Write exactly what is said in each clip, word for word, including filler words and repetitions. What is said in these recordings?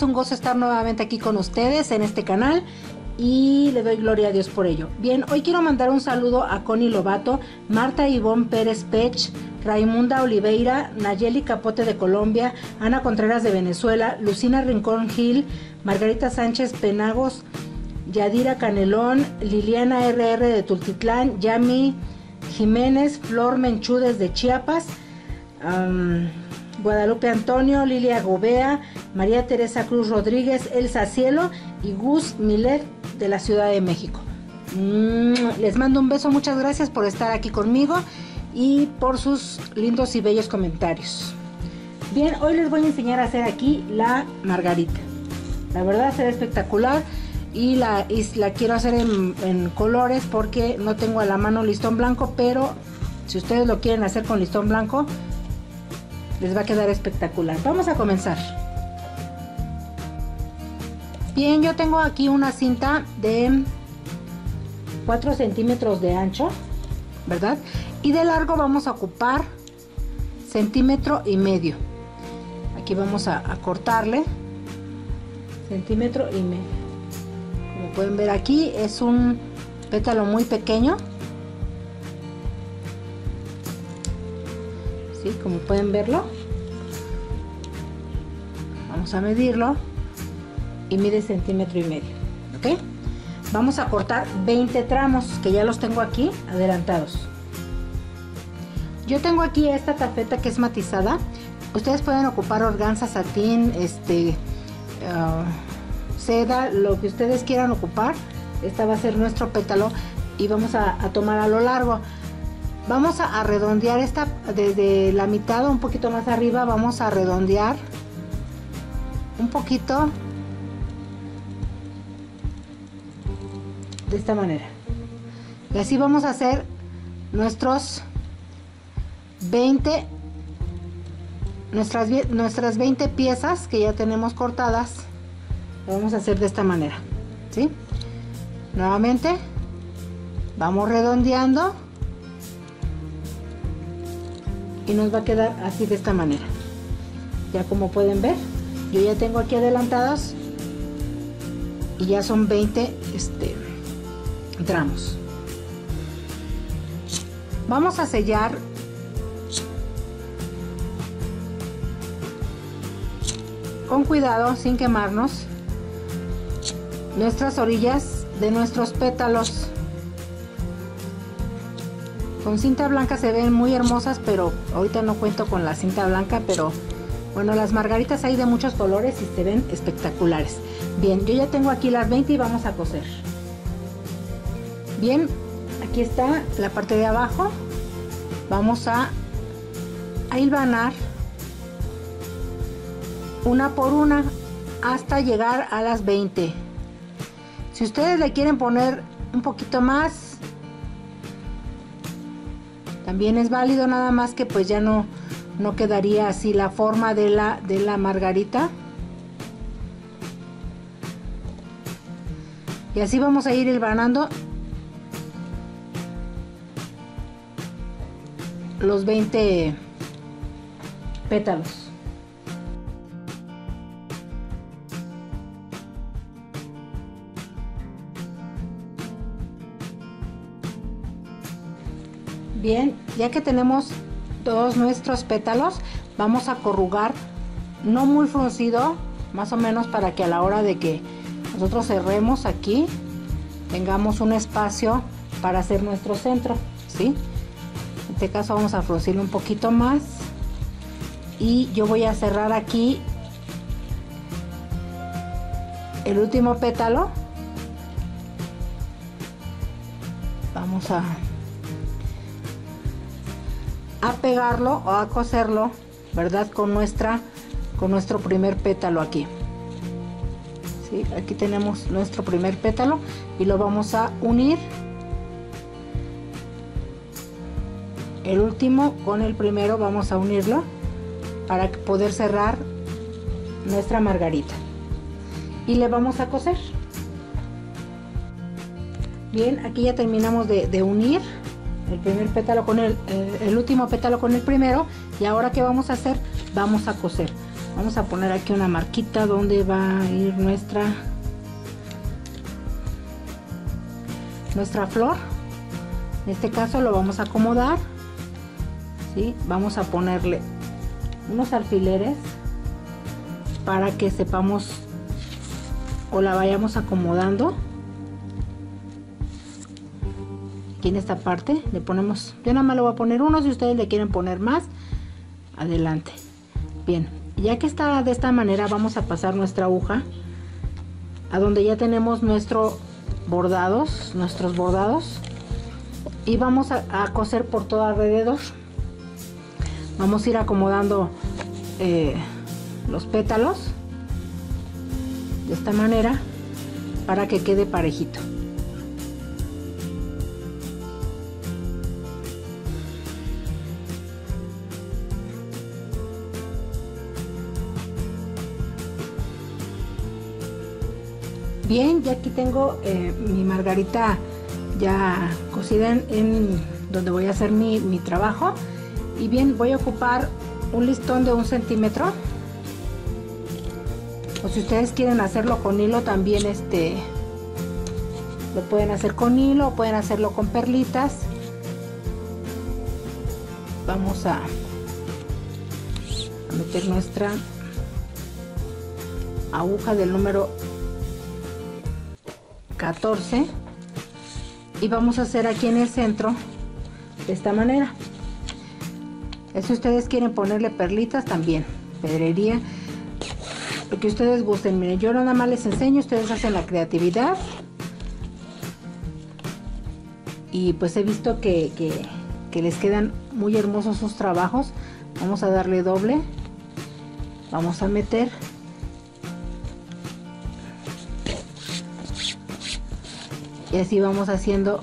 es un gozo estar nuevamente aquí con ustedes en este canal y le doy gloria a Dios por ello. Bien, hoy quiero mandar un saludo a Connie Lobato, Marta Ivonne Pérez Pech, Raimunda Oliveira, Nayeli Capote de Colombia, Ana Contreras de Venezuela, Lucina Rincón Gil, Margarita Sánchez Penagos, Yadira Canelón, Liliana R R de Tultitlán, Yami Jiménez, Flor Menchú desde Chiapas, um, Guadalupe Antonio, Lilia Gobea, María Teresa Cruz Rodríguez, Elsa Cielo y Gus Miller de la Ciudad de México. Mm, les mando un beso, muchas gracias por estar aquí conmigo y por sus lindos y bellos comentarios. Bien, hoy les voy a enseñar a hacer aquí la margarita. La verdad será espectacular y la, y la quiero hacer en, en colores porque no tengo a la mano listón blanco, pero si ustedes lo quieren hacer con listón blanco les va a quedar espectacular. Vamos a comenzar. Bien, yo tengo aquí una cinta de cuatro centímetros de ancho, ¿verdad? Y de largo vamos a ocupar centímetro y medio. Aquí vamos a, a cortarle centímetro y medio. Como pueden ver aquí es un pétalo muy pequeño. ¿Sí? Como pueden verlo. Vamos a medirlo. Y mide centímetro y medio. ¿Ok? Vamos a cortar veinte tramos que ya los tengo aquí adelantados. Yo tengo aquí esta tapeta que es matizada. Ustedes pueden ocupar organza, satín, este, uh, seda, lo que ustedes quieran ocupar. Esta va a ser nuestro pétalo y vamos a, a tomar a lo largo. Vamos a, a redondear esta desde la mitad o un poquito más arriba. Vamos a redondear un poquito de esta manera y así vamos a hacer nuestros veinte nuestras nuestras veinte piezas que ya tenemos cortadas. Lo vamos a hacer de esta manera, ¿sí? Nuevamente vamos redondeando y nos va a quedar así de esta manera. Ya como pueden ver, yo ya tengo aquí adelantados y ya son veinte este tramos. Vamos a sellar con cuidado, sin quemarnos, nuestras orillas de nuestros pétalos. Con cinta blanca se ven muy hermosas, pero ahorita no cuento con la cinta blanca, pero bueno, las margaritas hay de muchos colores y se ven espectaculares. Bien, yo ya tengo aquí las veinte y vamos a coser. Bien, aquí está la parte de abajo. Vamos a, a hilvanar una por una hasta llegar a las veinte. Si ustedes le quieren poner un poquito más, también es válido, nada más que pues ya no, no quedaría así la forma de la, de la margarita. Y así vamos a ir hilvanando los veinte pétalos. Bien, ya que tenemos todos nuestros pétalos, vamos a corrugar, no muy fruncido, más o menos para que a la hora de que nosotros cerremos aquí, tengamos un espacio para hacer nuestro centro, ¿sí? En este caso vamos a fruncirlo un poquito más y yo voy a cerrar aquí el último pétalo. Vamos a, a pegarlo o a coserlo, ¿verdad? Con nuestra, con nuestro primer pétalo aquí. ¿Sí? Aquí tenemos nuestro primer pétalo y lo vamos a unir el último con el primero, vamos a unirlo para poder cerrar nuestra margarita y le vamos a coser. Bien, aquí ya terminamos de, de unir el primer pétalo con el, el, el último pétalo con el primero y ahora ¿qué vamos a hacer? Vamos a coser. Vamos a poner aquí una marquita donde va a ir nuestra nuestra flor. En este caso lo vamos a acomodar, ¿sí? Vamos a ponerle unos alfileres para que sepamos o la vayamos acomodando. Aquí en esta parte le ponemos, yo nada más le voy a poner uno, si ustedes le quieren poner más, adelante. Bien, ya que está de esta manera, vamos a pasar nuestra aguja a donde ya tenemos nuestros bordados, nuestros bordados, y vamos a, a coser por todo alrededor. Vamos a ir acomodando eh, los pétalos de esta manera para que quede parejito. Bien, ya aquí tengo eh, mi margarita ya cosida en, en donde voy a hacer mi, mi trabajo. Y bien, voy a ocupar un listón de un centímetro. O si ustedes quieren hacerlo con hilo, también este lo pueden hacer con hilo, o pueden hacerlo con perlitas. Vamos a, a meter nuestra aguja del número catorce y vamos a hacer aquí en el centro de esta manera. Si ustedes quieren ponerle perlitas también, pedrería, lo que ustedes gusten. Miren, yo nada más les enseño, ustedes hacen la creatividad. Y pues he visto que, que, que les quedan muy hermosos sus trabajos. Vamos a darle doble, vamos a meter y así vamos haciendo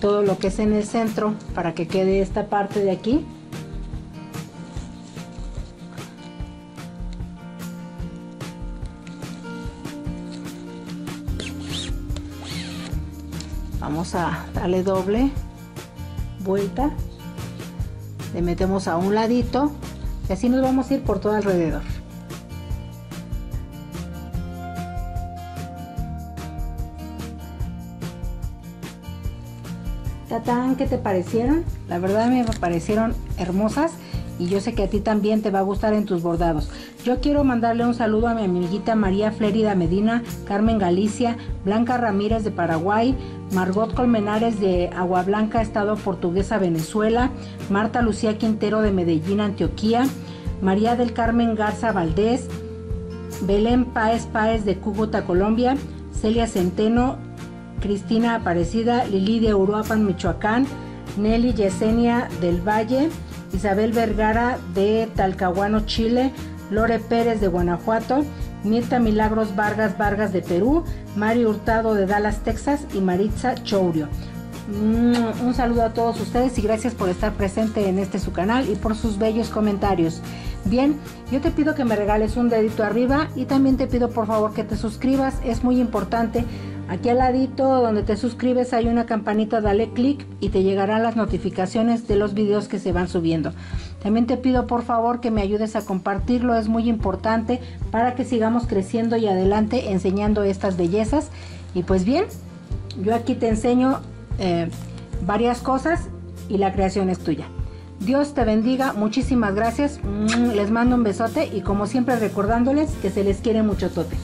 todo lo que es en el centro para que quede esta parte de aquí. Vamos a darle doble vuelta, le metemos a un ladito y así nos vamos a ir por todo alrededor. ¿Qué te parecieron? La verdad me parecieron hermosas y yo sé que a ti también te va a gustar en tus bordados. Yo quiero mandarle un saludo a mi amiguita María Flérida Medina, Carmen Galicia, Blanca Ramírez de Paraguay, Margot Colmenares de Agua Blanca, Estado Portuguesa, Venezuela, Marta Lucía Quintero de Medellín, Antioquia, María del Carmen Garza Valdés, Belén Páez Páez de Cúcuta, Colombia, Celia Centeno, Cristina Aparecida, Lili de Uruapan, Michoacán, Nelly Yesenia del Valle, Isabel Vergara de Talcahuano, Chile, Lore Pérez de Guanajuato, Mirta Milagros Vargas Vargas de Perú, Mari Hurtado de Dallas, Texas y Maritza Chourio. Un saludo a todos ustedes y gracias por estar presente en este su canal y por sus bellos comentarios. Bien, yo te pido que me regales un dedito arriba y también te pido por favor que te suscribas, es muy importante. Aquí al ladito donde te suscribes hay una campanita, dale clic y te llegarán las notificaciones de los videos que se van subiendo. También te pido por favor que me ayudes a compartirlo, es muy importante para que sigamos creciendo y adelante enseñando estas bellezas. Y pues bien, yo aquí te enseño eh, varias cosas y la creación es tuya. Dios te bendiga, muchísimas gracias, les mando un besote y como siempre recordándoles que se les quiere mucho tote.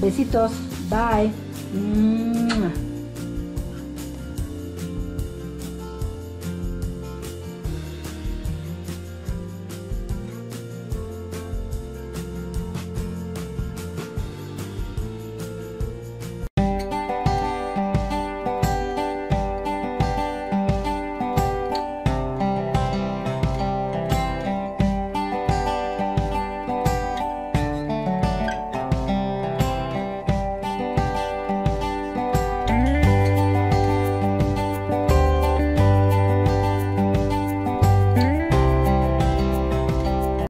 Besitos, bye. Mmm.